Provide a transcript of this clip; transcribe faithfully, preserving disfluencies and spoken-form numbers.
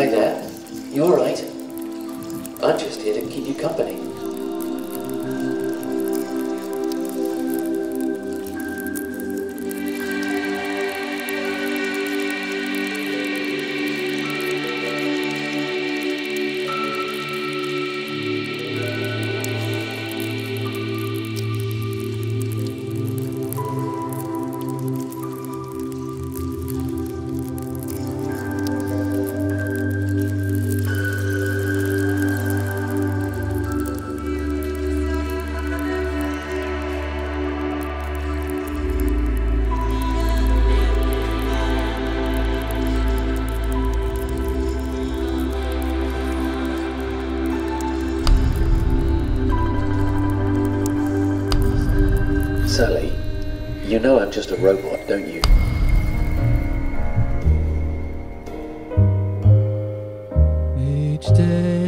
like that. You all right? I'm just here to keep you company. Sally, you know I'm just a robot, don't you? Each day.